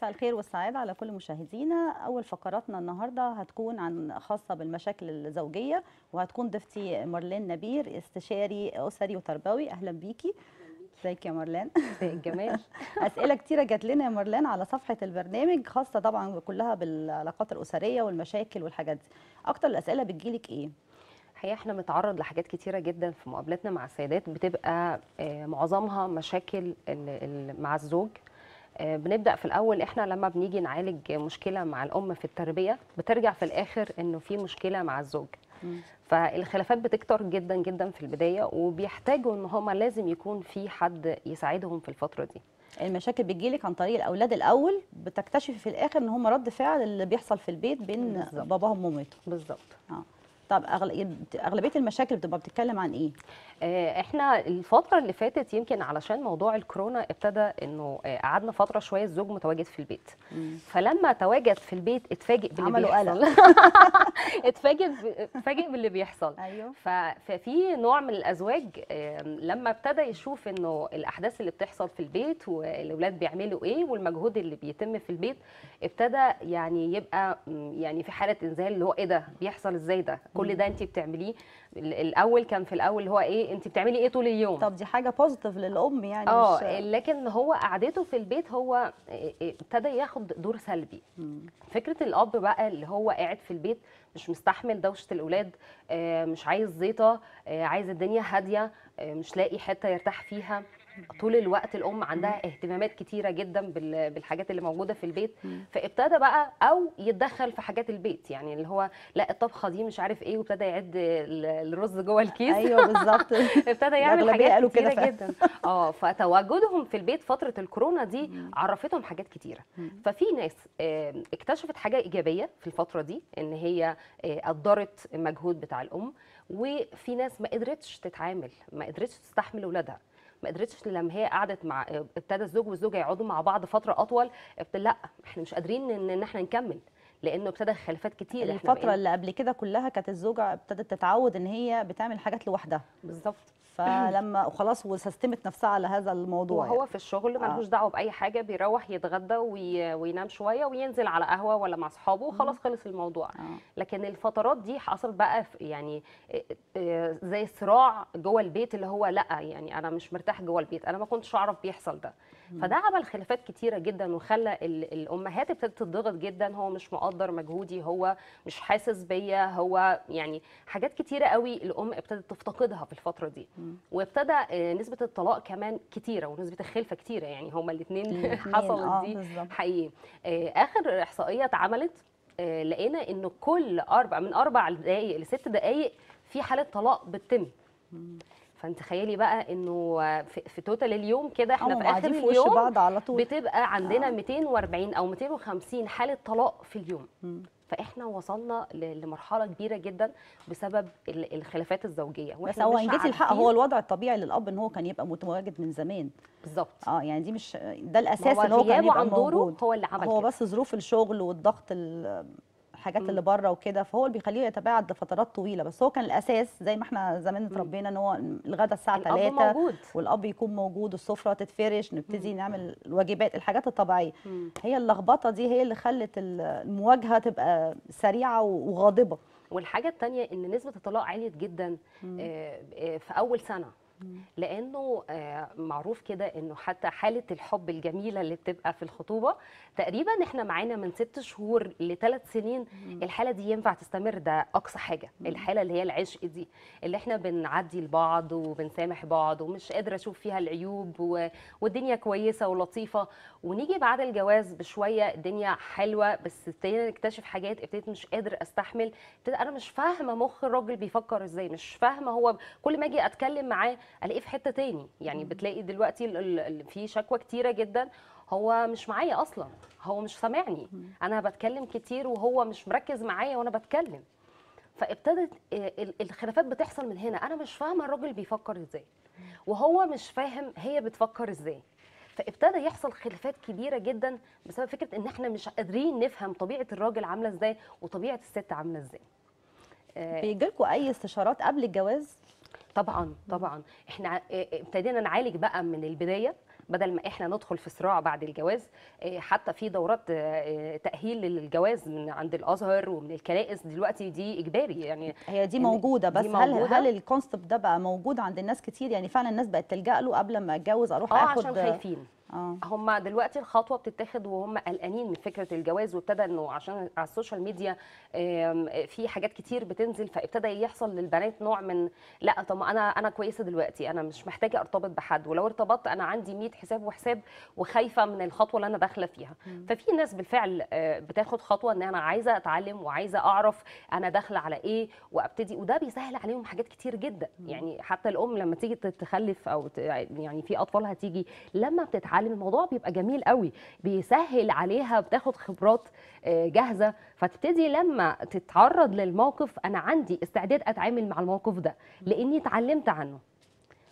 مساء الخير والسعادة على كل مشاهدينا. أول فقراتنا النهاردة هتكون خاصة بالمشاكل الزوجية، وهتكون ضيفتي مارلين نبير، استشاري أسري وتربوي. أهلا بيكي. ازيك يا مارلين؟ ازيك جمال. أسئلة كتيرة جات لنا يا مارلين على صفحة البرنامج، خاصة طبعا كلها بالعلاقات الأسرية والمشاكل والحاجات دي. أكتر الأسئلة بتجيلك إيه؟ الحقيقة احنا بنتعرض لحاجات كتيرة جدا في مقابلاتنا مع السيدات، بتبقى معظمها مشاكل مع الزوج. بنبدأ في الأول إحنا لما بنيجي نعالج مشكلة مع الأم في التربية، بترجع في الآخر إنه في مشكلة مع الزوج. فالخلافات بتكتر جدا جدا في البداية، وبيحتاجوا إن هما لازم يكون في حد يساعدهم في الفترة دي. المشاكل بتجيلك عن طريق الأولاد الأول، بتكتشفي في الآخر إن هما رد فعل اللي بيحصل في البيت بين بالزبط. باباهم ومامتهم. بالظبط. طب أغلبية المشاكل بتبقى بتتكلم عن إيه؟ إحنا الفترة اللي فاتت يمكن علشان موضوع الكورونا ابتدى إنه قعدنا فترة شوية الزوج متواجد في البيت. فلما تواجد في البيت اتفاجئ باللي بيحصل. اتفاجئ باللي بيحصل. أيوه. ففي نوع من الأزواج لما ابتدى يشوف إنه الأحداث اللي بتحصل في البيت والأولاد بيعملوا إيه والمجهود اللي بيتم في البيت، ابتدى يعني يبقى يعني في حالة إنزال، اللي هو إيه ده؟ بيحصل إزاي ده؟ كل ده انت بتعمليه؟ الاول كان في الاول هو ايه انت بتعملي ايه طول اليوم؟ طب دي حاجه بوزيتيف للام يعني. لكن هو قعدته في البيت هو ابتدى ياخد دور سلبي. فكره الاب بقى اللي هو قاعد في البيت مش مستحمل دوشه الاولاد، مش عايز زيطه، عايز الدنيا هاديه، مش لاقي حته يرتاح فيها. طول الوقت الام عندها اهتمامات كتيره جدا بالحاجات اللي موجوده في البيت، فابتدى بقى او يتدخل في حاجات البيت، يعني اللي هو لا الطبخه دي مش عارف ايه، وابتدى يعد الرز جوه الكيس. ايوه بالظبط. ابتدى يعمل حاجات كتيره جدا. فتواجدهم في البيت فتره الكورونا دي عرفتهم حاجات كتيره. ففي ناس اكتشفت حاجه ايجابيه في الفتره دي، ان هي قدرت المجهود بتاع الام، وفي ناس ما قدرتش تتعامل، ما قدرتش تستحمل اولادها، ما قدرتش لما هي قعدت مع ابتدى الزوج والزوجه يقعدوا مع بعض فتره اطول، لا احنا مش قادرين ان احنا نكمل، لانه ابتدى خلافات كتير. الفتره اللي قبل كده كلها كانت الزوجه ابتدت تتعود ان هي بتعمل حاجات لوحدها. بالظبط. فلما وخلاص وسستمت نفسها على هذا الموضوع، وهو يعني في الشغل ملوش دعوه باي حاجه، بيروح يتغدى وينام شويه وينزل على قهوه ولا مع اصحابه وخلاص خلص الموضوع. لكن الفترات دي حصل بقى يعني زي صراع جوه البيت، اللي هو لا يعني انا مش مرتاح جوه البيت، انا ما كنتش اعرف بيحصل ده. فده عمل خلافات كتيره جدا، وخلى الامهات ابتدت تضغط جدا، هو مش مقدر مجهودي، هو مش حاسس بيا، هو يعني حاجات كتيره قوي الام ابتدت تفتقدها في الفتره دي. وابتدى نسبه الطلاق كمان كتيره، ونسبه الخلفه كتيره، يعني هما الاثنين حصلت دي حقيقي. اخر احصائيه اتعملت لقينا انه كل من اربع دقائق لست دقائق في حاله طلاق بتتم. فانت تخيلي بقى انه في توتال اليوم كده احنا في اخر اليوم بعض على طول. بتبقى عندنا 240 او 250 حاله طلاق في اليوم. فاحنا وصلنا لمرحله كبيره جدا بسبب الخلافات الزوجيه. بس هو ان جيتي الحق هو الوضع الطبيعي للاب ان هو كان يبقى متواجد من زمان. بالظبط. يعني دي مش ده الاساس اللي هو كان يبقى موجود، هو اللي عمل هو كده. بس ظروف الشغل والضغط الحاجات اللي بره وكده، فهو اللي بيخليه يتباعد لفترات طويله. بس هو كان الاساس زي ما احنا زمان اتربينا ان هو الغدا الساعه 3 والاب يكون موجود، السفره تتفرش، نبتدي نعمل الواجبات، الحاجات الطبيعيه. هي اللخبطه دي هي اللي خلت المواجهه تبقى سريعه وغاضبه. والحاجه الثانيه ان نسبه الطلاق عاليه جدا في اول سنه، لانه معروف كده انه حتى حاله الحب الجميله اللي بتبقى في الخطوبه تقريبا احنا معانا من 6 شهور ل3 سنين الحاله دي ينفع تستمر، ده اقصى حاجه الحاله اللي هي العشق دي، اللي احنا بنعدي لبعض وبنسامح بعض ومش قادره اشوف فيها العيوب والدنيا كويسه ولطيفه. ونيجي بعد الجواز بشويه الدنيا حلوه، بس ابتدينا نكتشف حاجات، ابتديت مش قادر استحمل، انا مش فاهمه مخ الراجل بيفكر ازاي، مش فاهمه هو كل ما اجي اتكلم معاه الاقيه في حته تاني. يعني بتلاقي دلوقتي في شكوى كتيره جدا، هو مش معايا اصلا، هو مش سامعني، انا بتكلم كتير وهو مش مركز معايا وانا بتكلم. فابتدت الخلافات بتحصل من هنا، انا مش فاهمه الراجل بيفكر ازاي وهو مش فاهم هي بتفكر ازاي. فابتدى يحصل خلافات كبيره جدا بسبب فكره ان احنا مش قادرين نفهم طبيعه الراجل عامله ازاي وطبيعه الست عامله ازاي. بيجيلكوا اي استشارات قبل الجواز؟ طبعا طبعا احنا ابتدينا نعالج بقى من البدايه، بدل ما احنا ندخل في صراع بعد الجواز. حتى في دورات تأهيل للجواز من عند الأزهر ومن الكنائس دلوقتي، دي إجباري يعني. هي دي موجودة، بس هل الكونسبت ده بقى موجود عند الناس كتير؟ يعني فعلا الناس بقت تلجأ له قبل ما اتجوز اروح اخد عشان خايفين. هم دلوقتي الخطوه بتتاخد وهم قلقانين من فكره الجواز، وابتدى انه عشان على السوشيال ميديا في حاجات كتير بتنزل، فابتدى يحصل للبنات نوع من لا طب انا كويسه دلوقتي، انا مش محتاجه ارتبط بحد، ولو ارتبطت انا عندي 100 حساب وحساب، وخايفه من الخطوه اللي انا داخله فيها. ففي ناس بالفعل بتاخد خطوه ان انا عايزه اتعلم وعايزه اعرف انا داخله على ايه وابتدي، وده بيسهل عليهم حاجات كتير جدا. يعني حتى الام لما تيجي تخلف او يعني في اطفالها تيجي، لما بتتعلم الموضوع بيبقى جميل قوي، بيسهل عليها، بتاخد خبرات جاهزه، فتبتدي لما تتعرض للموقف انا عندي استعداد اتعامل مع الموقف ده لاني اتعلمت عنه.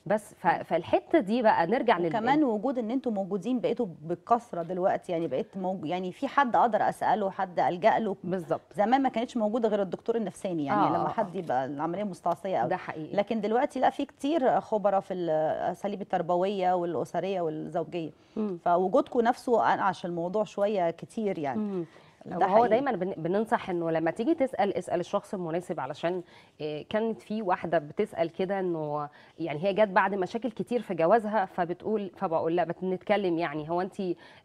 بس فالحته دي بقى نرجع كمان وجود ان انتم موجودين، بقيتوا بالكثره دلوقتي، يعني بقيت يعني في حد اقدر اساله، حد الجا له بالظبط. زمان ما كانتش موجوده غير الدكتور النفساني، يعني لما حد يبقى العمليه مستعصيه قوي ده حقيقي. لكن دلوقتي لا، في كتير خبراء في الاساليب التربويه والاسريه والزوجيه، فوجودكم نفسه انعش الموضوع شويه كتير يعني. هو دايما بننصح انه لما تيجي تسال اسال الشخص المناسب، علشان كانت في واحده بتسال كده انه يعني هي جت بعد مشاكل كتير في جوازها، فبقول لا بنتكلم، يعني هو انت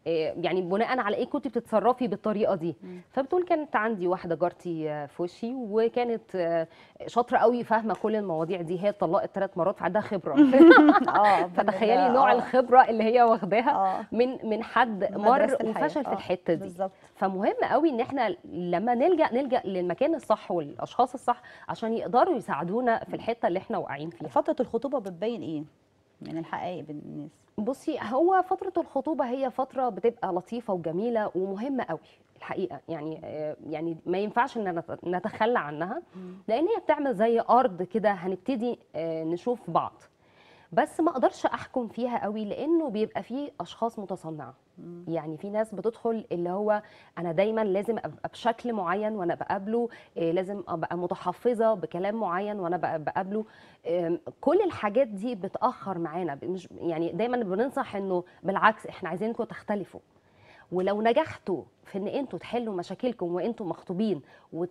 يعني بناء على ايه كنت بتتصرفي بالطريقه دي؟ فبتقول كانت عندي واحده جارتي في وشي، وكانت شاطره قوي فاهمه كل المواضيع دي، هي اتطلقت 3 مرات فعندها خبره. فتخيلي نوع الخبره اللي هي واخداها من حد مر وفشل في الحته دي. فمهم قوي ان احنا لما نلجأ للمكان الصح والاشخاص الصح عشان يقدروا يساعدونا في الحته اللي احنا واقعين فيها. فتره الخطوبه بتبين ايه من الحقائق بالناس؟ بصي، هو فتره الخطوبه هي فتره بتبقى لطيفه وجميله ومهمه قوي الحقيقه، يعني ما ينفعش ان نتخلى عنها، لان هي بتعمل زي ارض كده هنبتدي نشوف بعض. بس ما اقدرش احكم فيها قوي، لانه بيبقى فيه اشخاص متصنعه. يعني في ناس بتدخل اللي هو انا دايما لازم ابقى بشكل معين وانا بقابله، لازم ابقى متحفظه بكلام معين وانا بقابله، كل الحاجات دي بتاخر معانا. مش يعني دايما بننصح انه بالعكس، احنا عايزينكم تختلفوا، ولو نجحتوا في ان انتوا تحلوا مشاكلكم وانتوا مخطوبين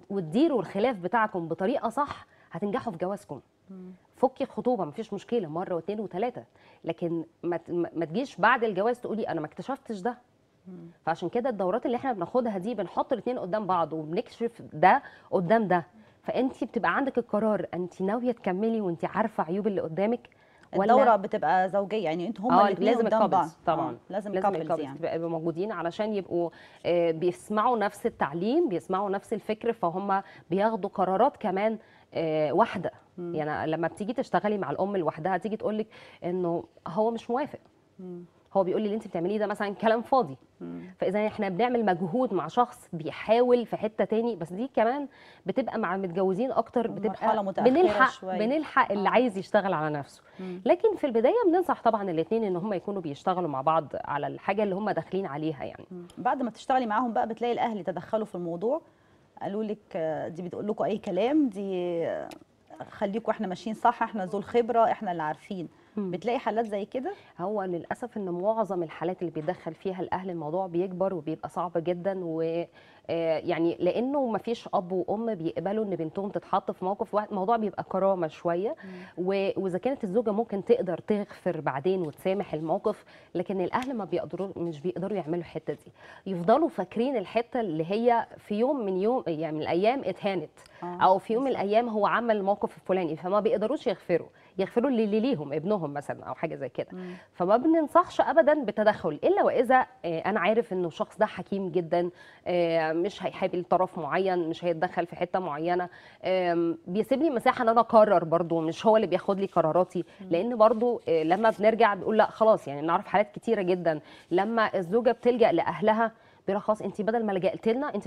وتديروا الخلاف بتاعكم بطريقه صح، هتنجحوا في جوازكم. فكي الخطوبه مفيش مشكله مره واثنين وثلاثه، لكن ما تجيش بعد الجواز تقولي انا ما اكتشفتش ده. فعشان كده الدورات اللي احنا بناخدها دي بنحط الاثنين قدام بعض وبنكشف ده قدام ده، فانت بتبقى عندك القرار، انت ناويه تكملي وانت عارفه عيوب اللي قدامك ولا الدوره بتبقى زوجيه؟ يعني انتوا هما الاثنين قدام بعض طبعا. لازم الكابلز يبقوا موجودين علشان يبقوا بيسمعوا نفس التعليم، بيسمعوا نفس الفكر، فهم بياخدوا قرارات كمان واحده. يعني لما بتيجي تشتغلي مع الام لوحدها تيجي تقول لك انه هو مش موافق، هو بيقول لي اللي انت بتعمليه ده مثلا كلام فاضي. فاذا احنا بنعمل مجهود مع شخص بيحاول في حته تاني، بس دي كمان بتبقى مع المتجوزين اكتر، بتبقى بنلحق اللي عايز يشتغل على نفسه. لكن في البدايه بننصح طبعا الاثنين ان هم يكونوا بيشتغلوا مع بعض على الحاجه اللي هم داخلين عليها. يعني بعد ما بتشتغلي معاهم بقى بتلاقي الاهل تدخلوا في الموضوع، قالوا لك دي بتقول لكم اي كلام، دي خليكم احنا ماشيين صح، احنا ذو الخبره، احنا اللي عارفين. بتلاقي حالات زي كده؟ هو للاسف ان معظم الحالات اللي بيدخل فيها الاهل الموضوع بيكبر وبيبقى صعب جدا، ويعني لانه ما فيش اب وام بيقبلوا ان بنتهم تتحط في موقف واحد. الموضوع بيبقى كرامه شويه، واذا كانت الزوجه ممكن تقدر تغفر بعدين وتسامح الموقف، لكن الاهل مش بيقدروا يعملوا الحته دي، يفضلوا فاكرين الحته اللي هي في يوم من الايام اتهانت، او في يوم من الايام هو عمل الموقف الفلاني، فما بيقدروش يغفروا اللي ليهم ابنهم مثلا او حاجه زي كده. فما بننصحش ابدا بالتدخل الا واذا انا عارف انه الشخص ده حكيم جدا، مش هيحابي طرف معين، مش هيتدخل في حته معينه، بيسيب لي مساحه ان انا اقرر، برضو مش هو اللي بياخد لي قراراتي. لان برضو لما بنرجع بنقول لا خلاص، يعني نعرف حالات كتيره جدا لما الزوجه بتلجأ لاهلها، خلاص انت بدل ما لجأت لنا انت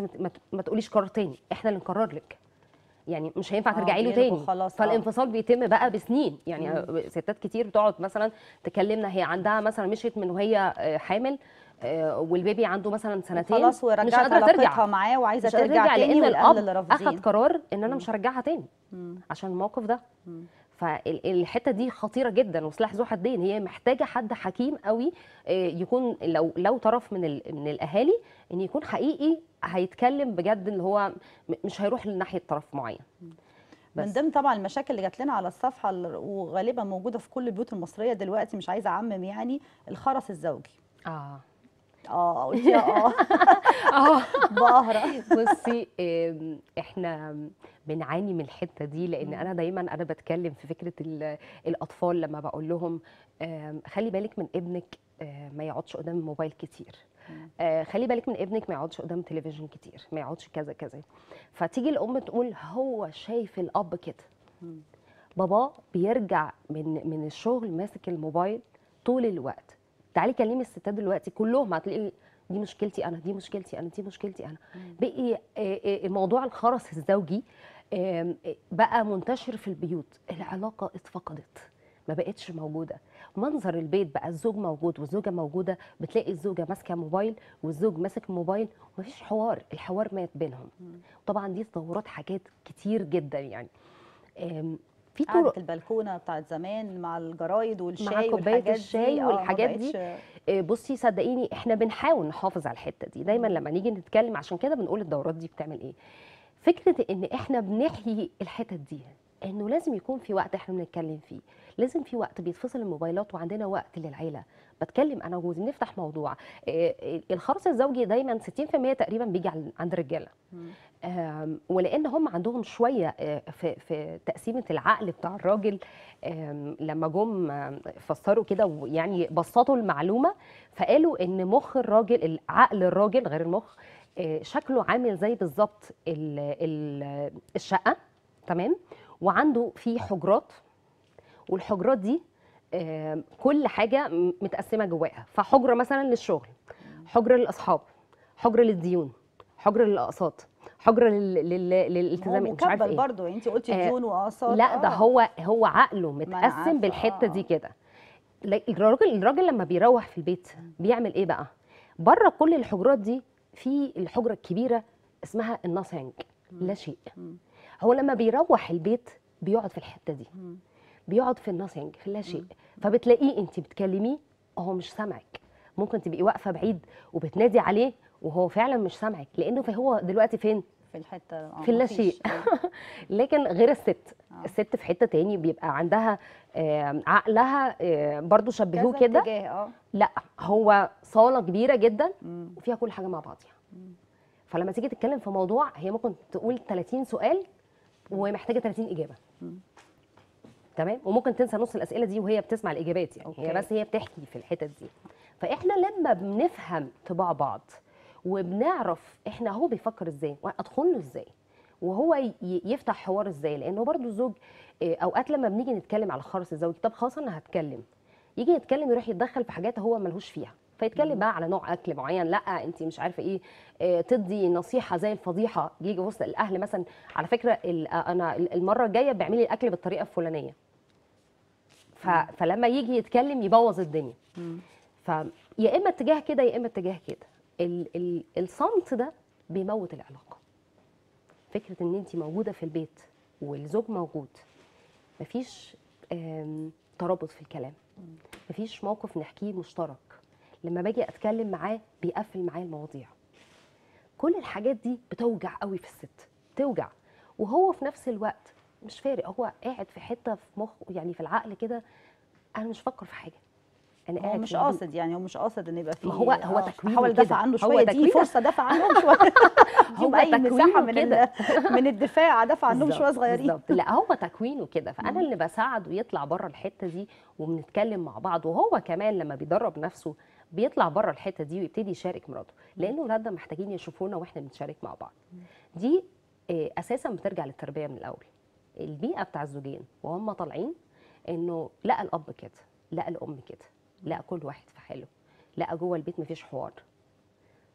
ما تقوليش قرار تاني، احنا اللي نقرر لك، يعني مش هينفع ترجعي له تاني. فالانفصال بيتم بقى بسنين. يعني ستات كتير بتقعد مثلا تكلمنا، هي عندها مثلا مشيت من وهي حامل والبيبي عنده مثلا 2 سنتين، خلاص ورجعت علاقتها معاه وعايزه ترجع تاني، لان الاب اخذ قرار ان انا مش هرجعها تاني عشان الموقف ده. فالحته دي خطيره جدا وسلاح ذو حدين، هي محتاجه حد حكيم قوي يكون لو طرف من الاهالي ان يكون حقيقي هيتكلم بجد، اللي هو مش هيروح لناحيه طرف معين. من ضمن طبعا المشاكل اللي جات لنا على الصفحه وغالبا موجوده في كل البيوت المصريه دلوقتي، مش عايزه اعمم يعني، الخرس الزوجي. باهرة. بصي احنا بنعاني من الحته دي، لان انا دايما بتكلم في فكره الاطفال لما بقول لهم خلي بالك من ابنك ما يقعدش قدام الموبايل كتير، خلي بالك من ابنك ما يقعدش قدام التلفزيون كتير، ما يقعدش كذا كذا. فتيجي الام تقول هو شايف الاب كده، بابا بيرجع من الشغل ماسك الموبايل طول الوقت. تعالي كلمي الستات دلوقتي كلهم هتلاقي دي مشكلتي انا، دي مشكلتي انا، دي مشكلتي انا. بقي موضوع الخرس الزوجي بقى منتشر في البيوت، العلاقه اتفقدت، ما بقتش موجوده. منظر البيت بقى الزوج موجود والزوجه موجوده، بتلاقي الزوجه ماسكه موبايل والزوج ماسك موبايل، ومفيش حوار، الحوار مات بينهم. طبعا دي تطورات حاجات كتير جدا يعني. في قعدة البلكونه بتاعت زمان مع الجرايد والشاي مع كوبايه الشاي والحاجات دي. بصي صدقيني احنا بنحاول نحافظ على الحته دي دايما لما نيجي نتكلم، عشان كده بنقول الدورات دي بتعمل ايه. فكره ان احنا بنحيي الحتت دي، انه لازم يكون في وقت احنا بنتكلم فيه، لازم في وقت بيتفصل الموبايلات وعندنا وقت للعيله، بتكلم انا وجوزي نفتح موضوع. الخرس الزوجي دايما 60% تقريبا بيجي عند الرجاله، ولان هم عندهم شويه في تقسيمه العقل بتاع الراجل، لما جم فسروا كده ويعني بسطوا المعلومه، فقالوا ان مخ الراجل، العقل الراجل غير المخ، شكله عامل زي بالظبط الشقه، تمام، وعنده في حجرات، والحجرات دي كل حاجه متقسمه جواها. فحجره مثلا للشغل، حجره للاصحاب، حجره للديون، حجره للاقساط، حجره للالتزامات، مش عارفه ايه برضه. انت قلتي ديون واقساط، لا ده هو عقله متقسم بالحته دي كده. الراجل لما بيروح في البيت بيعمل ايه بقى؟ بره كل الحجرات دي في الحجره الكبيره اسمها الناثينج، لا شيء. هو لما بيروح البيت بيقعد في الحته دي، بيقعد في الناثينج، في اللا شيء. فبتلاقيه انت بتكلميه هو مش سامعك، ممكن تبقي واقفه بعيد وبتنادي عليه وهو فعلا مش سامعك، لانه هو دلوقتي فين؟ في الحته في اللا شيء. لكن غير الست، الست في حته تاني، بيبقى عندها عقلها برضو شبهوه كده، لا هو صاله كبيره جدا وفيها كل حاجه مع بعضها. فلما تيجي تتكلم في موضوع هي ممكن تقول 30 سؤال ومحتاجه 30 اجابه، تمام، وممكن تنسى نص الاسئله دي وهي بتسمع الاجابات يعني. هي بس هي بتحكي في الحتت دي. فاحنا لما بنفهم طباع بعض وبنعرف احنا هو بيفكر ازاي وادخل له ازاي وهو يفتح حوار ازاي، لانه برضو الزوج اوقات لما بنيجي نتكلم على الخرس الزوجي، طب خلاص انا هتكلم، يجي يتكلم يروح يتدخل في حاجات هو ملهوش فيها، فيتكلم بقى على نوع اكل معين، لا انت مش عارفه ايه، تدي نصيحه زي الفضيحه، يجي وسط الاهل مثلا، على فكره انا المره الجايه بعملي الاكل بالطريقه الفلانيه، فلما يجي يتكلم يبوظ الدنيا. فيا اما اتجاه كده يا اما اتجاه كده. الصمت ده بيموت العلاقه. فكره ان انت موجوده في البيت والزوج موجود، مفيش ترابط في الكلام، مفيش موقف نحكيه مشترك، لما باجي اتكلم معاه بيقفل معايا المواضيع. كل الحاجات دي بتوجع قوي في الست، بتوجع، وهو في نفس الوقت مش فارق، هو قاعد في حته في مخه يعني في العقل كده، انا مش فكر في حاجه، انا قاعد، هو مش قاصد يعني، هو مش قاصد ان يبقى فيه، هو تكوينه حاول دفع عنه شويه، دي فرصه دفع عنهم شويه، هو اي مساحه من الدفاع دفع عنهم شويه صغيرين، بالظبط، لا هو تكوينه كده. فانا اللي بساعده يطلع بره الحته دي وبنتكلم مع بعض، وهو كمان لما بيدرب نفسه بيطلع بره الحته دي ويبتدي يشارك مراته، لان ولادنا محتاجين يشوفونا واحنا بنشارك مع بعض. دي اساسا بترجع للتربيه من الاول، البيئه بتاع الزوجين وهم طالعين، انه لا الاب كده، لا الام كده، لا كل واحد في حاله، لا جوه البيت مفيش حوار،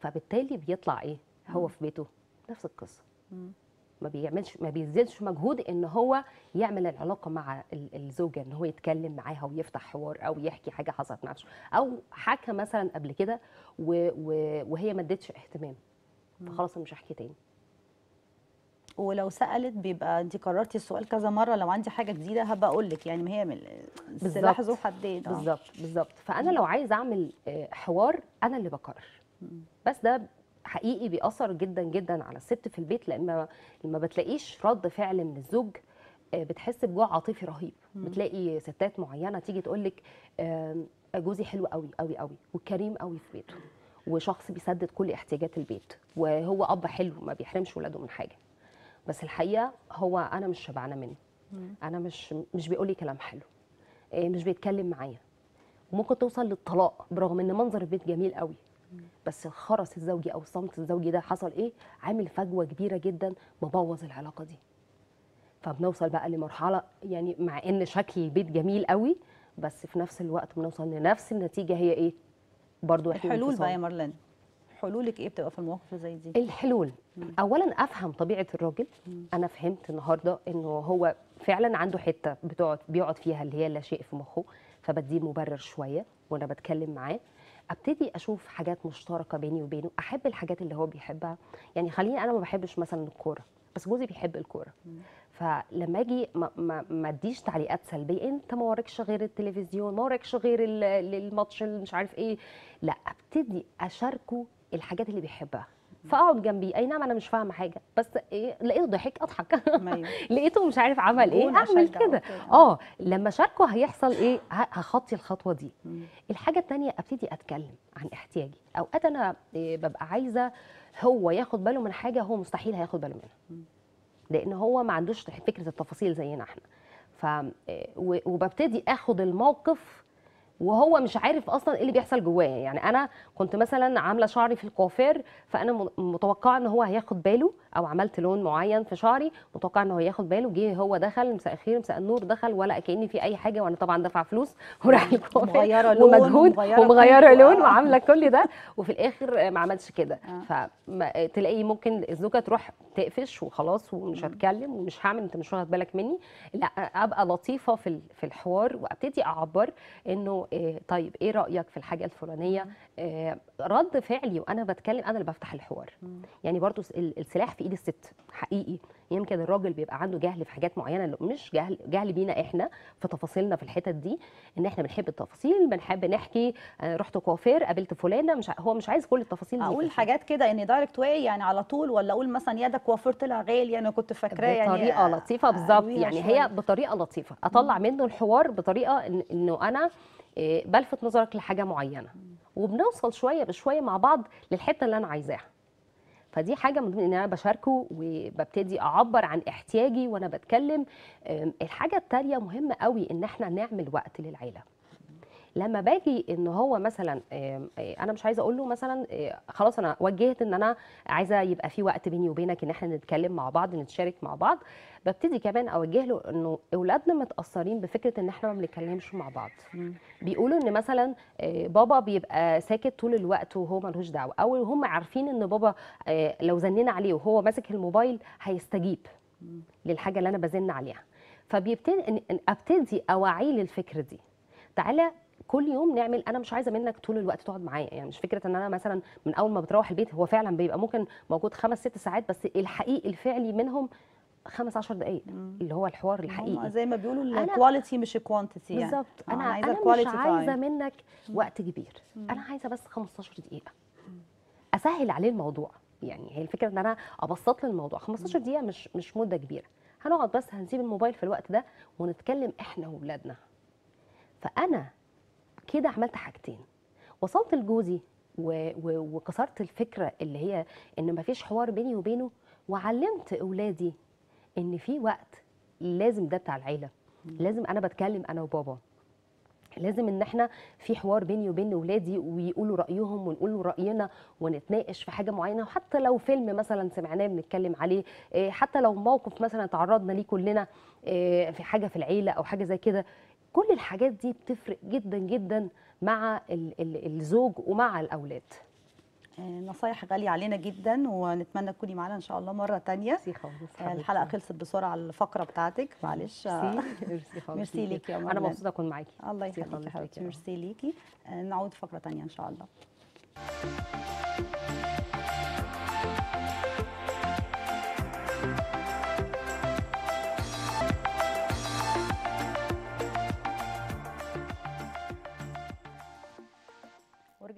فبالتالي بيطلع ايه؟ هو في بيته نفس القصه، ما بيزيدش مجهود ان هو يعمل العلاقه مع الزوجه، ان هو يتكلم معاها ويفتح حوار او يحكي حاجه حصلت معاه، او حكى مثلا قبل كده وهي ما ادتش اهتمام، فخلاص انا مش هحكي تاني، ولو سالت بيبقى انت كررتي السؤال كذا مره، لو عندي حاجه جديده هبقى اقول لك، يعني ما هي السلاح ذو حدين. بالظبط بالظبط. فانا لو عايز اعمل حوار انا اللي بقرر، بس ده حقيقي بيأثر جدا جدا على الست في البيت، لان لما بتلاقيش رد فعل من الزوج بتحس بجوع عاطفي رهيب. بتلاقي ستات معينه تيجي تقول لك جوزي حلو قوي قوي قوي وكريم قوي في بيته وشخص بيسدد كل احتياجات البيت وهو اب حلو ما بيحرمش ولاده من حاجه، بس الحقيقه هو انا مش شبعانه منه، انا مش بيقول لي كلام حلو، مش بيتكلم معايا، وممكن توصل للطلاق برغم ان منظر البيت جميل قوي، بس الخرس الزوجي او الصمت الزوجي ده حصل ايه؟ عامل فجوه كبيره جدا مبوظ العلاقه دي. فبنوصل بقى لمرحله يعني مع ان شكل البيت جميل قوي بس في نفس الوقت بنوصل لنفس النتيجه، هي ايه؟ برضو الحلول بقى يا مارلين، حلولك ايه بتبقى في المواقف زي دي؟ الحلول اولا افهم طبيعه الراجل. انا فهمت النهارده انه هو فعلا عنده حته بيقعد فيها اللي هي لا شيء في مخه، فبديه مبرر شويه وانا بتكلم معاه، ابتدي اشوف حاجات مشتركه بيني وبينه، احب الحاجات اللي هو بيحبها، يعني خليني انا ما بحبش مثلا الكوره بس جوزي بيحب الكوره، فلما اجي ما اديش تعليقات سلبيه، انت ما وراكش غير التلفزيون، ما وراكش غير الماتش اللي مش عارف ايه، لا ابتدي اشاركه الحاجات اللي بيحبها، فاقعد جنبي. اي نعم انا مش فاهمه حاجه بس إيه؟ لقيته ضحك اضحك لقيته مش عارف عمل ايه اعمل كده. لما اشاركه هيحصل ايه؟ هخطي الخطوه دي. الحاجه الثانيه ابتدي اتكلم عن احتياجي، اوقات انا ببقى عايزه هو ياخد باله من حاجه هو مستحيل هياخد باله منها، لان هو ما عندوش فكره التفاصيل زينا احنا. وببتدي اخد الموقف وهو مش عارف اصلا ايه اللي بيحصل جواه. يعني انا كنت مثلا عامله شعري في الكوافير، فانا متوقعه ان هو هياخد باله، او عملت لون معين في شعري متوقعه ان هو هياخد باله، جه هو دخل مساء الخير مساء النور، دخل ولا كأني في اي حاجه، وانا طبعا دافعه فلوس وراح الكوافير ومجهود ومغيره لون وعامله كل ده، وفي الاخر ما عملش كده. فتلاقي ممكن الزوجه تروح تقفش وخلاص ومش هتكلم ومش هعمل، انت مش واخد بالك مني. لا ابقى لطيفه في الحوار وابتدي اعبر انه طيب ايه رايك في الحاجه الفلانيه، رد فعلي وانا بتكلم انا اللي بفتح الحوار. يعني برضو السلاح في ايد الست حقيقي. يمكن الراجل بيبقى عنده جهل في حاجات معينه، مش جهل بينا احنا في تفاصيلنا في الحتت دي، ان احنا بنحب التفاصيل، بنحب نحكي رحت كوافير قابلت فلانه، مش هو مش عايز كل التفاصيل دي. اقول حاجات كده ان دايركت واي يعني على طول، ولا اقول مثلا يا ده كوافير طلع غالي انا كنت فاكراه، يعني بطريقه لطيفه. بالظبط، يعني هي بطريقه لطيفه اطلع منه الحوار بطريقه انه انا بلفت نظرك لحاجه معينه، وبنوصل شويه بشويه مع بعض للحته اللي انا عايزاها. فدي حاجه من ضمن ان انا بشاركه وببتدي اعبر عن احتياجي وانا بتكلم. الحاجه التانيه مهمه قوي ان احنا نعمل وقت للعيله. لما باجي ان هو مثلا انا مش عايزه اقول له مثلا خلاص انا وجهت ان انا عايزه يبقى في وقت بيني وبينك ان احنا نتكلم مع بعض نتشارك مع بعض، ببتدي كمان اوجه له انه اولادنا متاثرين بفكره ان احنا ما بنتكلمش مع بعض. بيقولوا ان مثلا بابا بيبقى ساكت طول الوقت وهو ملوش دعوه، او هم عارفين ان بابا لو زنينا عليه وهو ماسك الموبايل هيستجيب للحاجه اللي انا بزن عليها، فبيبتدي ابتدي اوعيه للفكره دي. تعالى كل يوم نعمل، انا مش عايزه منك طول الوقت تقعد معايا، يعني مش فكره ان انا مثلا من اول ما بتروح البيت، هو فعلا بيبقى ممكن موجود 5 6 ساعات، بس الحقيقي الفعلي منهم 15 دقائق اللي هو الحوار الحقيقي، زي ما بيقولوا الكواليتي مش الكوانتيتي. يعني بالظبط، انا مش عايزه منك وقت كبير، انا عايزه بس 15 دقيقه اسهل عليه الموضوع. يعني هي الفكره ان انا ابسط له الموضوع. 15 دقيقه مش مده كبيره، هنقعد بس هنسيب الموبايل في الوقت ده ونتكلم احنا واولادنا. فانا كده عملت حاجتين، وصلت لجوزي وكسرت الفكره اللي هي ان مفيش حوار بيني وبينه، وعلمت اولادي ان في وقت لازم ده بتاع العيله، لازم انا بتكلم انا وبابا، لازم ان احنا في حوار بيني وبين اولادي ويقولوا رايهم ونقولوا راينا ونتناقش في حاجه معينه، وحتى لو فيلم مثلا سمعناه بنتكلم عليه، حتى لو موقف مثلا تعرضنا ليه كلنا في حاجه في العيله او حاجه زي كده. كل الحاجات دي بتفرق جدا جدا مع الزوج ومع الأولاد. نصايح غالية علينا جدا، ونتمنى تكوني معانا إن شاء الله مرة تانية. الحلقة خلصت بسرعة الفقرة بتاعتك، معلش. ميرسي ليكي يا مارلين، أنا مبسوطة أكون معاكي. الله يخليكي يا حبيبتي، ميرسي ليكي. نعود فقرة تانية إن شاء الله.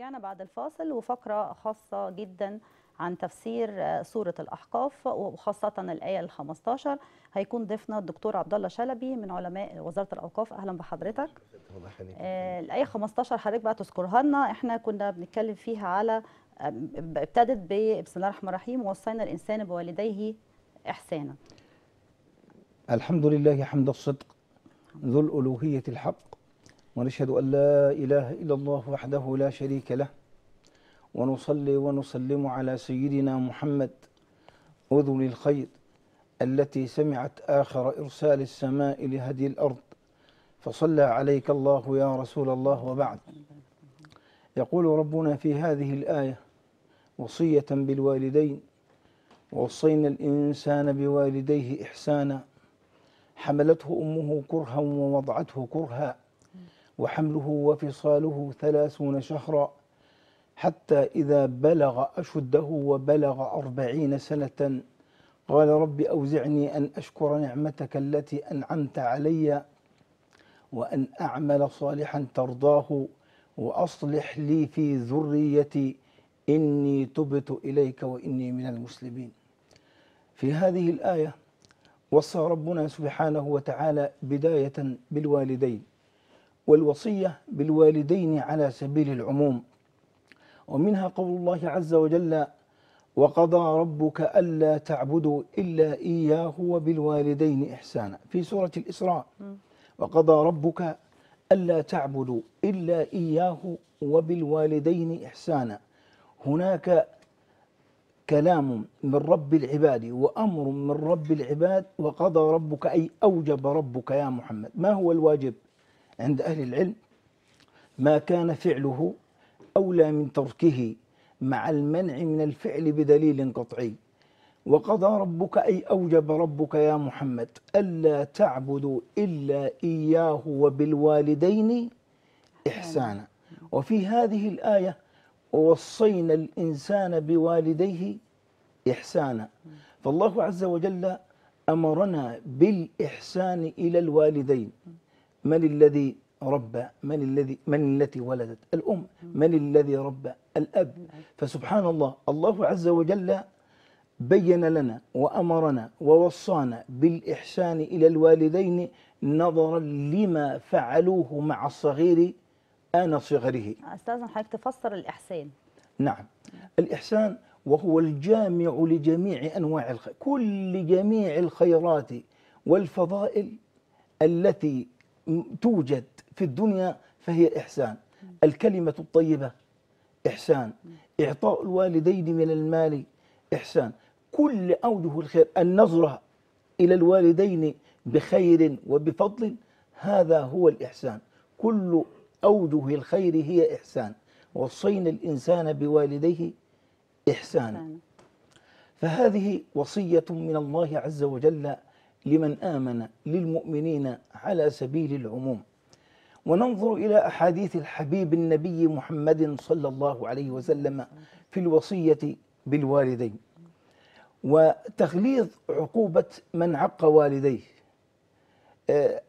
رجعنا بعد الفاصل وفقرة خاصة جدا عن تفسير سورة الأحقاف وخاصة الآية ال15. هيكون ضيفنا الدكتور عبد الله شلبي من علماء وزارة الأوقاف. أهلا بحضرتك. الآية 15 حضرتك بقى تذكرها لنا، احنا كنا بنتكلم فيها على ابتدت بسم الله الرحمن الرحيم ووصينا الإنسان بوالديه إحسانا. الحمد لله حمد الصدق ذو الألوهية الحق، ونشهد أن لا إله إلا الله وحده لا شريك له، ونصلي ونسلم على سيدنا محمد أذن الخير التي سمعت آخر إرسال السماء لهدي الأرض، فصلى عليك الله يا رسول الله. وبعد، يقول ربنا في هذه الآية وصية بالوالدين: ووصينا الإنسان بوالديه إحسانا، حملته أمه كرها ووضعته كرها، وحمله وفصاله 30 شهرا، حتى إذا بلغ أشده وبلغ 40 سنة قال رب أوزعني أن أشكر نعمتك التي أنعمت علي، وأن أعمل صالحا ترضاه، وأصلح لي في ذريتي، إني تبت إليك وإني من المسلمين. في هذه الآية وصى ربنا سبحانه وتعالى بداية بالوالدين، والوصية بالوالدين على سبيل العموم، ومنها قول الله عز وجل: وقضى ربك ألا تعبدوا إلا إياه وبالوالدين إحسانا، في سورة الإسراء. وقضى ربك ألا تعبدوا إلا إياه وبالوالدين إحسانا. هناك كلام من رب العباد وأمر من رب العباد. وقضى ربك أي أوجب ربك يا محمد. ما هو الواجب عند أهل العلم؟ ما كان فعله أولى من تركه، مع المنع من الفعل بدليل قطعي. وقضى ربك أي أوجب ربك يا محمد ألا تعبدوا إلا إياه وبالوالدين إحسانا. وفي هذه الآية ووصينا الإنسان بوالديه إحسانا، فالله عز وجل أمرنا بالإحسان إلى الوالدين. من الذي ربى؟ من التي ولدت؟ الأم. من الذي ربى؟ الأب. فسبحان الله، الله عز وجل بين لنا وأمرنا ووصانا بالإحسان إلى الوالدين، نظرا لما فعلوه مع الصغير آن صغره. أستاذنا حضرتك تفسر الإحسان. نعم، الإحسان وهو الجامع لجميع أنواع الخير، كل جميع الخيرات والفضائل التي توجد في الدنيا فهي إحسان. الكلمة الطيبة إحسان، إعطاء الوالدين من المال إحسان، كل أوجه الخير، النظرة إلى الوالدين بخير وبفضل، هذا هو الإحسان. كل أوجه الخير هي إحسان. وصينا الإنسان بوالديه إحسانا، فهذه وصية من الله عز وجل لمن آمن، للمؤمنين على سبيل العموم. وننظر إلى أحاديث الحبيب النبي محمد صلى الله عليه وسلم في الوصية بالوالدين، وتغليظ عقوبة من عق والديه.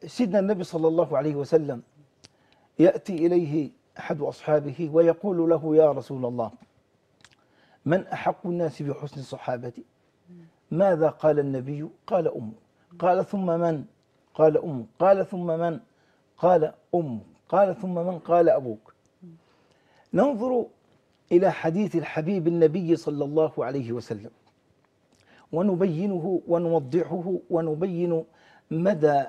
سيدنا النبي صلى الله عليه وسلم يأتي إليه أحد أصحابه ويقول له: يا رسول الله، من أحق الناس بحسن صحابتي؟ ماذا قال النبي؟ قال: أمه. قال: ثم من؟ قال: أمه. قال: ثم من؟ قال: أمه. قال: ثم من؟ قال: أبوك. ننظر إلى حديث الحبيب النبي صلى الله عليه وسلم ونبينه ونوضحه، ونبين مدى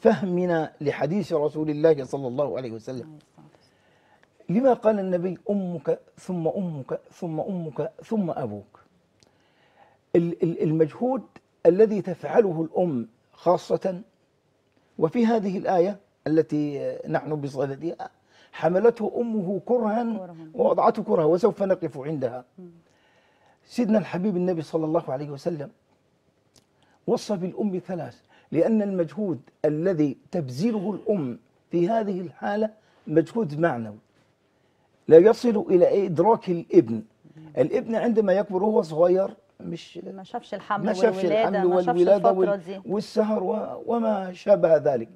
فهمنا لحديث رسول الله صلى الله عليه وسلم. لما قال النبي: أمك ثم أمك ثم أمك ثم أبوك. المجهود الذي تفعله الأم خاصة، وفي هذه الآية التي نحن بصددها: حملته أمه كرها ووضعته كرها، وسوف نقف عندها. سيدنا الحبيب النبي صلى الله عليه وسلم وصى بالأم 3، لأن المجهود الذي تبذله الأم في هذه الحالة مجهود معنوي لا يصل إلى إدراك الابن. الابن عندما يكبر وهو صغير ما شافش الحمل والولادة والسهر وما شابه ذلك.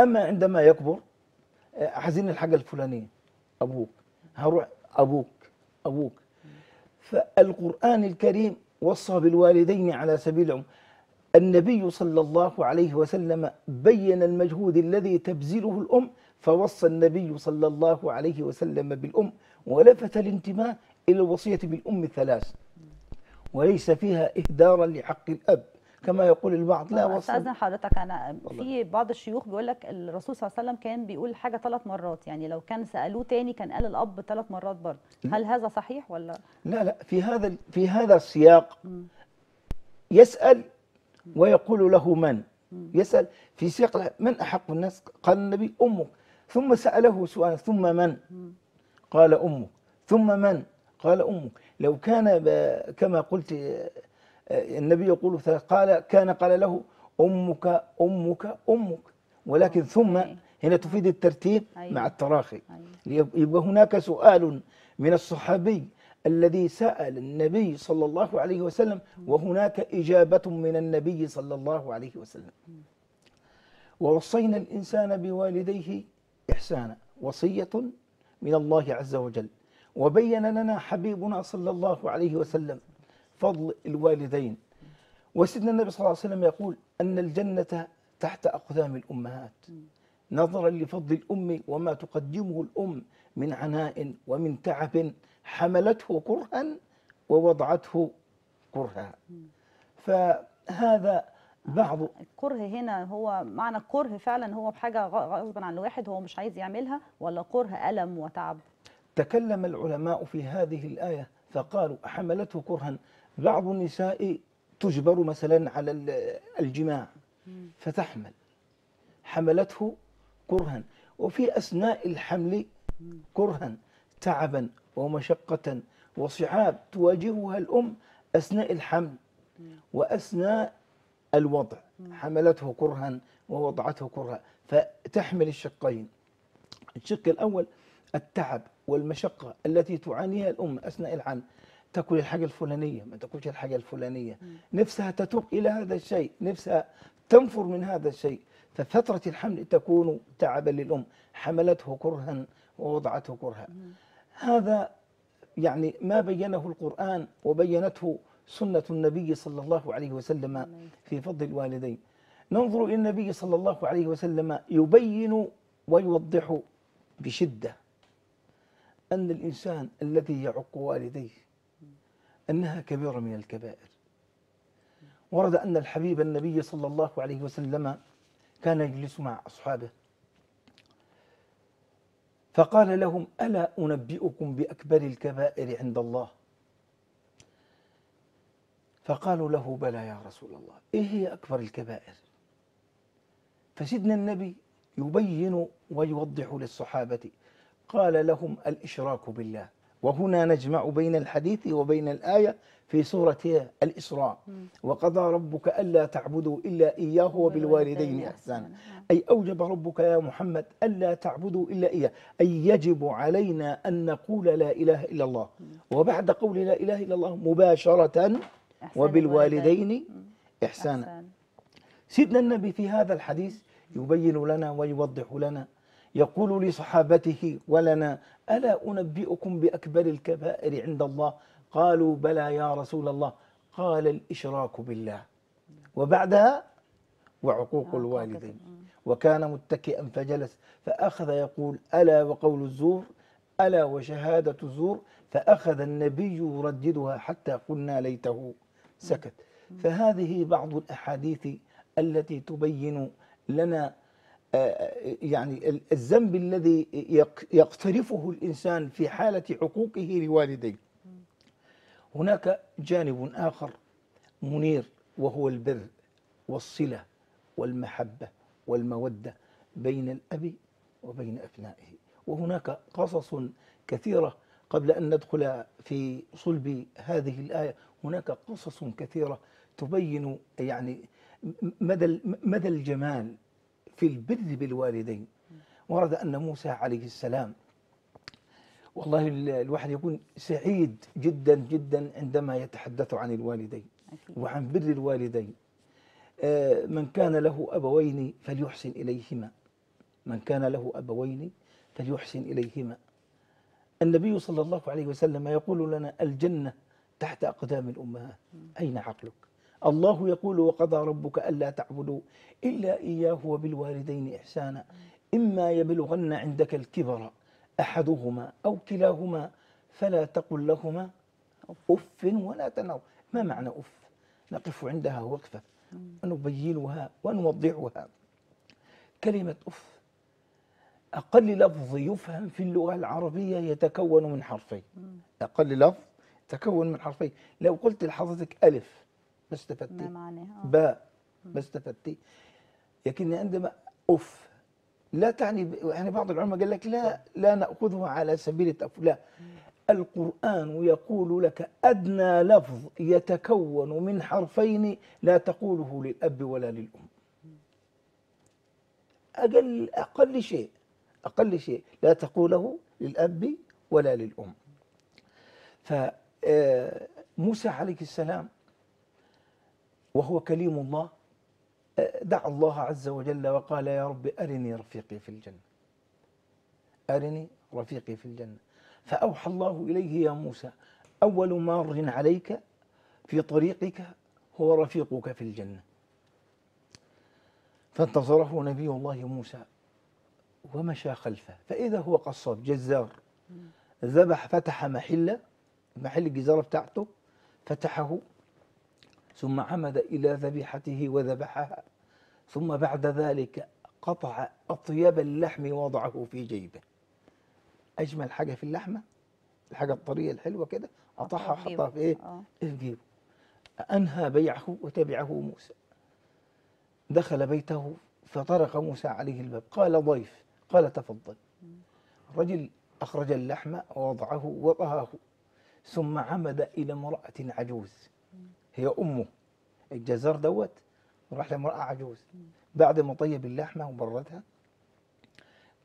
أما عندما يكبر: عايزين الحاجة الفلانية، أبوك. هروح أبوك. فالقرآن الكريم وصى بالوالدين على سبيل العموم. النبي صلى الله عليه وسلم بيّن المجهود الذي تبذله الأم، فوصى النبي صلى الله عليه وسلم بالأم، ولفت الانتباه إلى الوصية بالأم الثلاث، وليس فيها إهدارا لحق الأب كما يقول البعض. لا وصل. استاذن حضرتك، انا في بعض الشيوخ بيقول لك الرسول صلى الله عليه وسلم كان بيقول حاجه 3 مرات، يعني لو كان سالوه تاني كان قال الاب 3 مرات برضه. هل هذا صحيح ولا لا؟ لا، في هذا السياق يسال ويقول له من يسال في سياق من احق الناس، قال النبي امك، ثم ساله سؤالا ثم من، قال امك، ثم من، قال امك. لو كان كما قلت النبي يقول 3، قال له أمك أمك أمك، ولكن ثم هنا تفيد الترتيب مع التراخي. يبقى هناك سؤال من الصحابي الذي سأل النبي صلى الله عليه وسلم، وهناك إجابة من النبي صلى الله عليه وسلم. ووصينا الإنسان بوالديه إحسانا، وصية من الله عز وجل. وبين لنا حبيبنا صلى الله عليه وسلم فضل الوالدين، وسيدنا النبي صلى الله عليه وسلم يقول أن الجنة تحت أقدام الأمهات، نظرا لفضل الأم وما تقدمه الأم من عناء ومن تعب، حملته كرها ووضعته كرها. فهذا بعض الكره هنا، هو معنى الكره فعلا هو بحاجة غصبا عن الواحد هو مش عايز يعملها، ولا كره ألم وتعب؟ تكلم العلماء في هذه الآية فقالوا حملته كرها. بعض النساء تجبر مثلا على الجماع فتحمل، حملته كرها، وفي أثناء الحمل كرها تعبا ومشقة وصعاب تواجهها الأم أثناء الحمل وأثناء الوضع، حملته كرها ووضعته كرها، فتحمل الشقين. الشق الأول التعب والمشقة التي تعانيها الأم أثناء الحمل، تأكل الحاجة الفلانية، ما تأكلش الحاجة الفلانية، نفسها تتوق إلى هذا الشيء، نفسها تنفر من هذا الشيء، ففترة الحمل تكون تعبا للأم، حملته كرها ووضعته كرها. هذا يعني ما بيّنه القرآن وبيّنته سنة النبي صلى الله عليه وسلم في فضل الوالدين. ننظر إلى النبي صلى الله عليه وسلم يبين ويوضح بشدة أن الإنسان الذي يعق والديه أنها كبيرة من الكبائر. ورد أن الحبيب النبي صلى الله عليه وسلم كان يجلس مع أصحابه فقال لهم ألا أنبئكم بأكبر الكبائر عند الله؟ فقالوا له بلى يا رسول الله، إيه هي أكبر الكبائر؟ فسيدنا النبي يبين ويوضح للصحابة، قال لهم الإشراك بالله. وهنا نجمع بين الحديث وبين الآية في سورة الإسراء، وقضى ربك ألا تعبدوا إلا إياه وبالوالدين إحسانا، أي أوجب ربك يا محمد ألا تعبدوا إلا إياه، أي يجب علينا أن نقول لا إله إلا الله، وبعد قول لا إله إلا الله مباشرة وبالوالدين إحسانا. سيدنا النبي في هذا الحديث يبين لنا ويوضح لنا، يقول لصحابته ولنا ألا أنبئكم بأكبر الكبائر عند الله؟ قالوا بلى يا رسول الله. قال الإشراك بالله، وبعدها وعقوق الوالدين. وكان متكئا فجلس فأخذ يقول ألا وقول الزور، ألا وشهادة الزور، فأخذ النبي يرددها حتى قلنا ليته سكت. فهذه بعض الأحاديث التي تبين لنا يعني الذنب الذي يقترفه الإنسان في حالة عقوقه لوالديه. هناك جانب آخر منير، وهو البر والصلة والمحبة والمودة بين الأب وبين أبنائه. وهناك قصص كثيرة، قبل أن ندخل في صلب هذه الآية هناك قصص كثيرة تبين يعني مدى الجمال في البر بالوالدين. ورد أن موسى عليه السلام، والله الواحد يكون سعيد جدا جدا عندما يتحدث عن الوالدين وعن بر الوالدين. من كان له أبوين فليحسن إليهما، من كان له أبوين فليحسن إليهما، النبي صلى الله عليه وسلم يقول لنا الجنة تحت أقدام الأمهات. أين عقلك؟ الله يقول وقضى ربك ألا تعبدوا إلا إياه وبالوالدين إحسانا إما يبلغن عندك الكبر أحدهما أو كلاهما فلا تقل لهما أف ولا تنهر. ما معنى أف؟ نقف عندها وقفة ونبينها ونوضحها. كلمة أف أقل لفظ يفهم في اللغة العربية يتكون من حرفين. أقل لفظ يتكون من حرفين. لو قلت لحضرتك ألف ما استفدتي، باء ما استفدتي. لكن عندما أف لا تعني، يعني بعض العلماء قال لك لا نأخذها على سبيل التأفل، لا. القرآن يقول لك أدنى لفظ يتكون من حرفين لا تقوله للأب ولا للأم. أقل شيء لا تقوله للأب ولا للأم. فموسى عليه السلام وهو كليم الله دعا الله عز وجل وقال يا رب أرني رفيقي في الجنة، أرني رفيقي في الجنة. فأوحى الله إليه يا موسى أول مار عليك في طريقك هو رفيقك في الجنة. فانتظره نبي الله موسى ومشى خلفه، فإذا هو قصاب جزار ذبح، فتح محل الجزارة بتاعته فتحه، ثم عمد إلى ذبيحته وذبحها، ثم بعد ذلك قطع أطيب اللحم ووضعه في جيبه. أجمل حاجة في اللحمة، الحاجة الطرية الحلوة كده، قطعها وحطها في في جيبه. أنهى بيعه وتبعه موسى. دخل بيته فطرق موسى عليه الباب، قال ضيف، قال تفضل. الرجل أخرج اللحم ووضعه وطهاه، ثم عمد إلى امرأة عجوز هي أمه. الجزار دوت راح لامرأة عجوز، بعد ما طيب اللحمة وبردها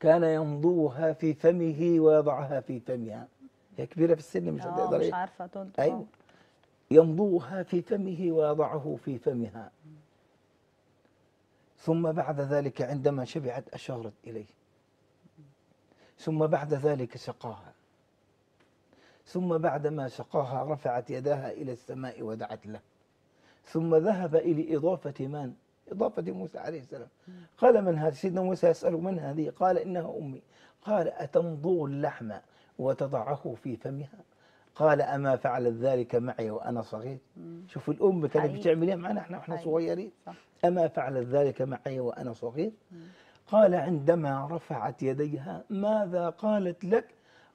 كان يمضوها في فمه ويضعها في فمها. هي كبيرة في السن مش هتقدر، مش عارفة تنطق. أيوه، يمضوها في فمه ويضعه في فمها. ثم بعد ذلك عندما شبعت أشارت إليه، ثم بعد ذلك سقاها، ثم بعدما سقاها رفعت يداها إلى السماء ودعت له. ثم ذهب إلى إضافة من؟ إضافة موسى عليه السلام. قال من هذه؟ سيدنا موسى يسأل من هذه؟ قال إنها أمي. قال أتمضغ اللحم وتضعه في فمها؟ قال أما فعلت ذلك معي وأنا صغير. شوفوا الأم كانت بتعملها معنا إحنا وإحنا صغيرين. أما فعلت ذلك معي وأنا صغير. قال عندما رفعت يديها ماذا قالت لك؟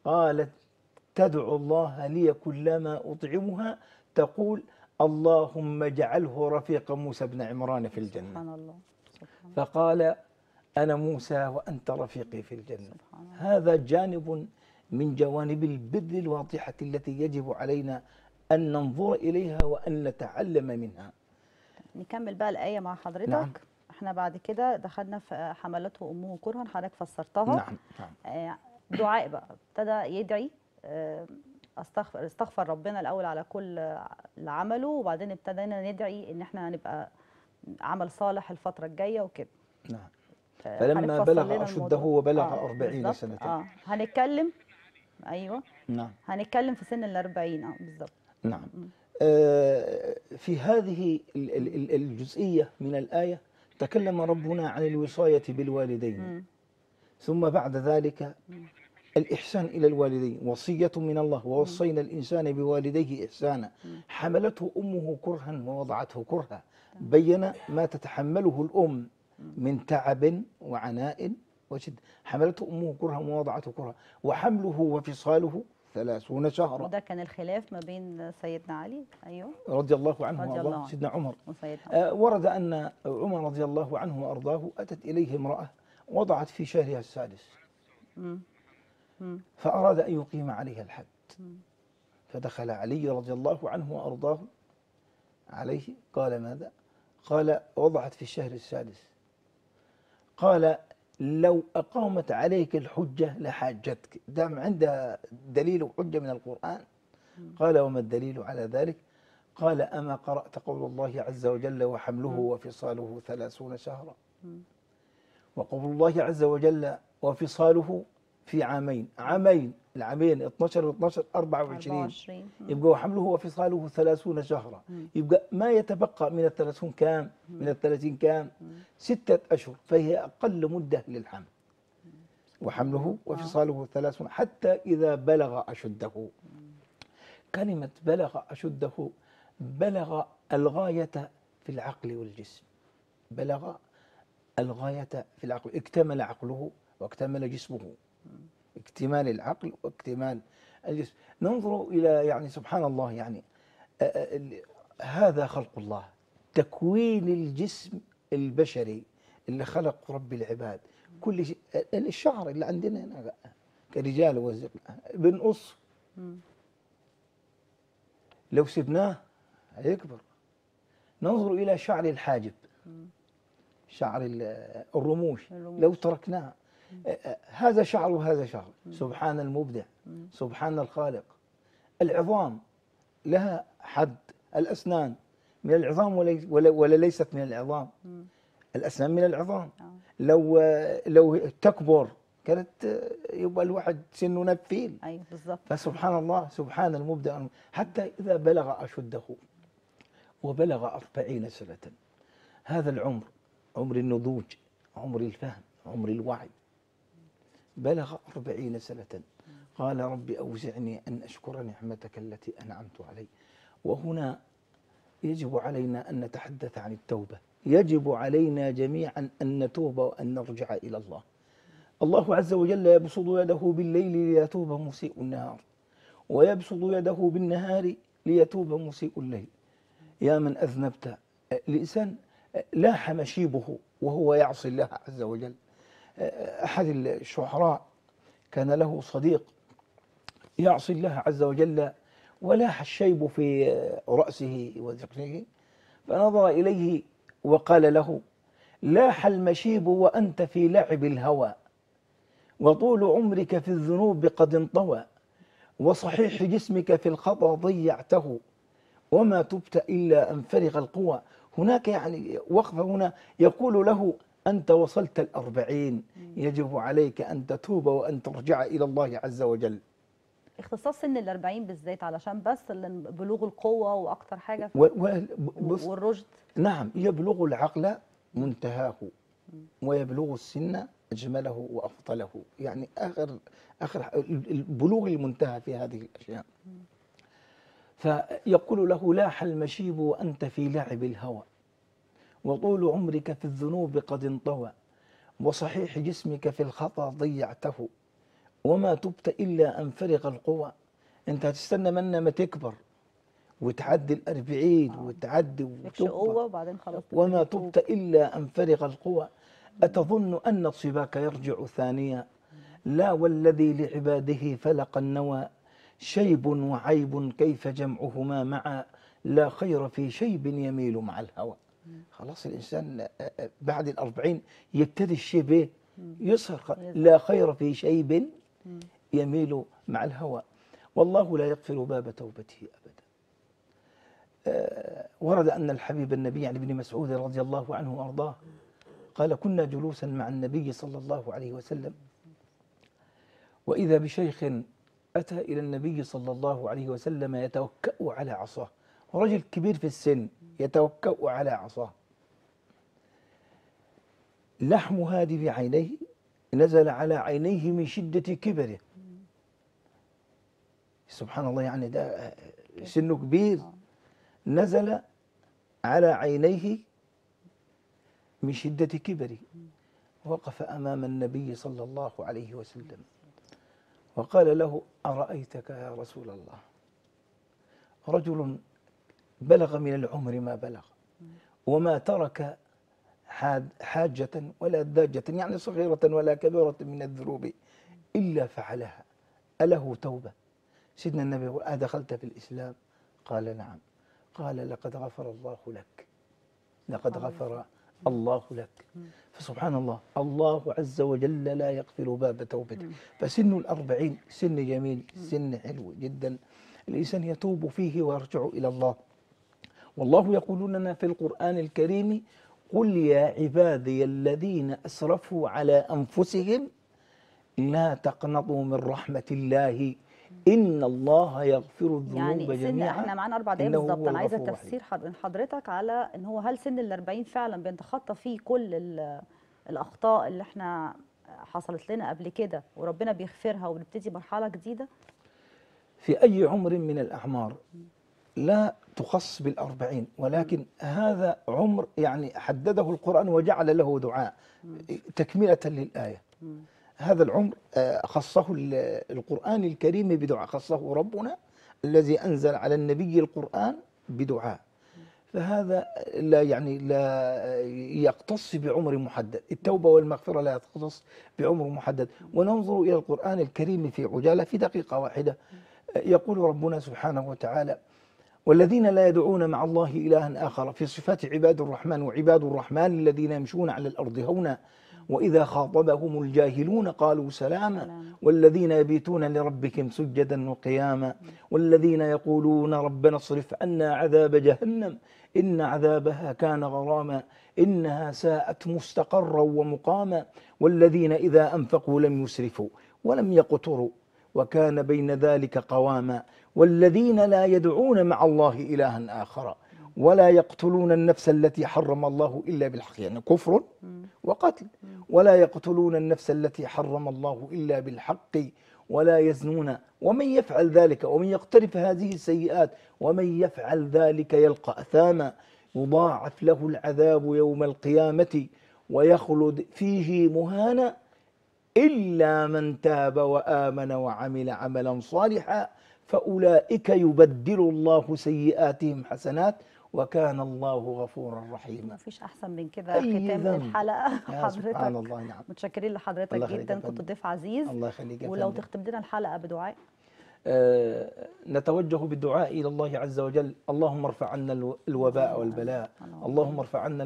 قالت تدعو الله لي كلما أطعمها تقول اللهم اجعله رفيق موسى بن عمران في الجنة. سبحان الله. سبحان. فقال أنا موسى وأنت رفيقي في الجنة. هذا جانب من جوانب البر الواضحة التي يجب علينا أن ننظر إليها وأن نتعلم منها. نكمل بقى الآية مع حضرتك. نعم. احنا بعد كده دخلنا في حملته أمه كرها، حضرتك فسرتها. نعم. نعم. دعاء بقى، ابتدى يدعي استغفر ربنا الأول على كل اللي عمله، وبعدين ابتدينا ندعي إن احنا هنبقى عمل صالح الفترة الجاية وكده. نعم. فلما بلغ أشده وبلغ 40 سنة. هنتكلم. أيوه. نعم. هنتكلم في سن 40. بالظبط. نعم. في هذه الجزئية من الآية تكلم ربنا عن الوصاية بالوالدين. ثم بعد ذلك الإحسان إلى الوالدين، وصية من الله ووصينا الإنسان بوالديه إحسانا. حملته أمه كرها ووضعته كرها، بين ما تتحمله الأم من تعب وعناء وشد. حملته أمه كرها ووضعته كرها، وحمله وفصاله 30 شهرا. وده كان الخلاف ما بين سيدنا علي. أيوه. رضي الله عنه وأرضاه. سيدنا عمر. ورد أن عمر رضي الله عنه وأرضاه أتت إليه امرأة وضعت في شهرها السادس. فأراد أن يقيم عليها الحد. فدخل علي رضي الله عنه وأرضاه عليه، قال ماذا؟ قال وضعت في الشهر السادس. قال لو أقامت عليك الحجة لحاجتك، دام عندها دليل وحجة من القرآن. قال وما الدليل على ذلك؟ قال أما قرأت قول الله عز وجل وحمله وفصاله 30 شهرا. وقول الله عز وجل وفصاله في عامين، العامين 12 و12 24 يبقى حمله وفصاله 30 شهرا، يبقى ما يتبقى من ال30 كام؟ من ال30 كام؟ 6 أشهر، فهي أقل مدة للحمل. وحمله وفصاله 30 حتى إذا بلغ أشده. كلمة بلغ أشده، بلغ الغاية في العقل والجسم. بلغ الغاية في العقل، اكتمل عقله واكتمل جسمه. اكتمال العقل واكتمال الجسم. ننظر إلى سبحان الله هذا خلق الله، تكوين الجسم البشري اللي خلق رب العباد. كل شيء، الشعر اللي عندنا هنا كرجال بنقص، لو سبناه هيكبر. ننظر إلى شعر الحاجب، شعر الرموش، لو تركناه، هذا شعر وهذا شعر. سبحان المبدع، سبحان الخالق. العظام لها حد، الأسنان من العظام ولا ليست من العظام؟ الأسنان من العظام. لو تكبر كانت يبقى الواحد سنه نبفيل. أيوة بالظبط. فسبحان الله، سبحان المبدع. حتى إذا بلغ أشده وبلغ 40 سنة، هذا العمر، عمر النضوج، عمر الفهم، عمر الوعي، بلغ 40 سنة، قال رب أوزعني أن أشكر نعمتك التي أنعمت علي. وهنا يجب علينا أن نتحدث عن التوبة. يجب علينا جميعا أن نتوب وأن نرجع إلى الله. الله عز وجل يبسط يده بالليل ليتوب مسيء النهار، ويبسط يده بالنهار ليتوب مسيء الليل. يا من أذنبت، لسان لاح مشيبه وهو يعصي الله عز وجل. أحد الشعراء كان له صديق يعصي الله عز وجل، ولاح الشيب في رأسه وذقنه، فنظر إليه وقال له: لاح المشيب وأنت في لعب الهوى، وطول عمرك في الذنوب قد انطوى، وصحيح جسمك في الخطأ ضيعته، وما تبت إلا أن فرغ القوى. هناك وقفة هنا يقول له: أنت وصلت 40، يجب عليك أن تتوب وأن ترجع إلى الله عز وجل. اختصاص سن 40 بالذات علشان بس بلوغ القوة وأكتر حاجة في والرشد. نعم، يبلغ العقل منتهاه، ويبلغ السن أجمله وأفضله. آخر البلوغ المنتهى في هذه الأشياء. فيقول له: لاح المشيب وأنت في لعب الهوى، وطول عمرك في الذنوب قد انطوى، وصحيح جسمك في الخطأ ضيعته، وما تبت إلا أن فرغ القوى. أنت هتستنى منا ما تكبر وتعدي 40 وتعدي وبعدين خلاص، وما تبت إلا أن فرغ القوى. أتظن أن صباك يرجع ثانية؟ لا، والذي لعباده فلق النوى، شيب وعيب كيف جمعهما معا، لا خير في شيب يميل مع الهوى. خلاص الإنسان بعد 40 يبتدي الشيب يصهر. لا خير في شيب يميل مع الهوى، والله لا يقفل باب توبته أبدا. ورد أن الحبيب النبي ابن مسعود رضي الله عنه وأرضاه قال: كنا جلوسا مع النبي صلى الله عليه وسلم، وإذا بشيخ أتى إلى النبي صلى الله عليه وسلم يتوكأ على عصاه، رجل كبير في السن يتوكأ على عصاه. لحم هادي عينيه نزل على عينيه من شدة كبره. سبحان الله، ده سنه كبير، نزل على عينيه من شدة كبره. وقف أمام النبي صلى الله عليه وسلم وقال له: أرأيتك يا رسول الله، رجل بلغ من العمر ما بلغ، وما ترك حاجة ولا داجة، صغيرة ولا كبيرة من الذنوب إلا فعلها، أله توبة؟ سيدنا النبي يقول: أدخلت في الإسلام؟ قال: نعم. قال: لقد غفر الله لك، لقد غفر الله لك. فسبحان الله، الله عز وجل لا يقفل باب توبته. فسن 40 سن جميل، سن حلو جدا، الإنسان يتوب فيه ويرجع إلى الله. والله يقول لنا في القرآن الكريم: قل يا عبادي الذين أسرفوا على أنفسهم لا تقنطوا من رحمة الله إن الله يغفر الذنوب جميعا. احنا معانا 4 دقايق بالظبط، أنا عايزة تفسير حضرتك على إن هو هل سن ال40 فعلا بنتخطى فيه كل الأخطاء اللي احنا حصلت لنا قبل كده وربنا بيغفرها وبنبتدي مرحلة جديدة؟ في أي عمر من الأعمار لا تخص بال40، ولكن هذا عمر يعني حدده القرآن وجعل له دعاء تكملة للآية. هذا العمر خصه القرآن الكريم بدعاء، خصه ربنا الذي أنزل على النبي القرآن بدعاء، فهذا لا يقتص بعمر محدد. التوبة والمغفرة لا تقتص بعمر محدد. وننظر إلى القرآن الكريم في عجالة في دقيقة واحدة، يقول ربنا سبحانه وتعالى: والذين لا يدعون مع الله إلها آخر، في صفات عباد الرحمن: وعباد الرحمن الذين يمشون على الأرض هونا وإذا خاطبهم الجاهلون قالوا سلاما، والذين يبيتون لربهم سجدا وقياما، والذين يقولون ربنا اصرف عنا عذاب جهنم إن عذابها كان غراما إنها ساءت مستقرا ومقاما، والذين إذا أنفقوا لم يسرفوا ولم يقتروا وكان بين ذلك قواما، والذين لا يدعون مع الله إلها آخر ولا يقتلون النفس التي حرم الله إلا بالحق، يعني كفر وقتل، ولا يقتلون النفس التي حرم الله إلا بالحق ولا يزنون ومن يفعل ذلك ومن يقترف هذه السيئات ومن يفعل ذلك يلقى أثاما يضاعف له العذاب يوم القيامة ويخلد فيه مهانا إلا من تاب وآمن وعمل عملا صالحا فأولئك يبدل الله سيئاتهم حسنات وكان الله غفورا رحيما. مفيش أحسن من كده ختام الحلقة حضرتك. سبحان الله. نعم، متشكرين لحضرتك جدا، كنت ضيف عزيز. الله يخليك. ولو تختم لنا الحلقة بدعاء. نتوجه بالدعاء إلى الله عز وجل: اللهم ارفع عنا الوباء والبلاء، اللهم ارفع عنا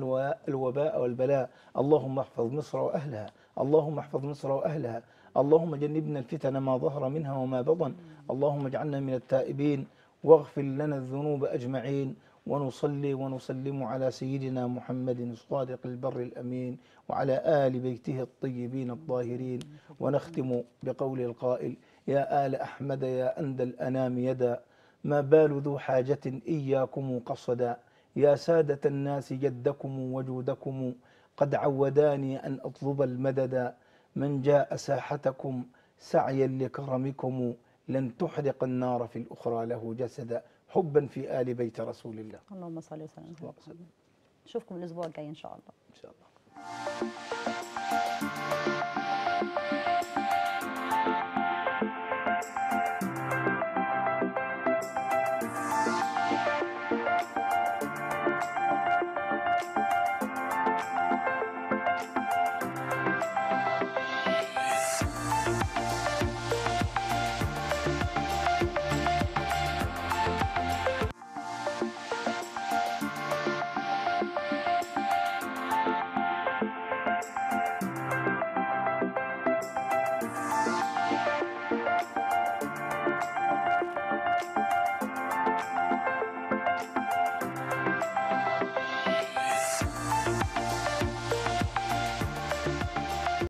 الوباء والبلاء، اللهم احفظ مصر وأهلها، اللهم احفظ مصر وأهلها، اللهم جنبنا الفتن ما ظهر منها وما بطن، اللهم اجعلنا من التائبين واغفر لنا الذنوب أجمعين. ونصلي ونسلم على سيدنا محمد الصادق البر الأمين وعلى آل بيته الطيبين الطاهرين. ونختم بقول القائل: يا آل أحمد يا أند الأنام يدا ما بال ذو حاجة إياكم قصدا، يا سادة الناس جدكم وجودكم قد عوداني أن أطلب المددا، من جاء ساحتكم سعيا لكرمكم لن تحرق النار في الأخرى له جسدا، حبا في آل بيت رسول الله. اللهم صل وسلم. نشوفكم الأسبوع الجاي إن شاء الله. إن شاء الله.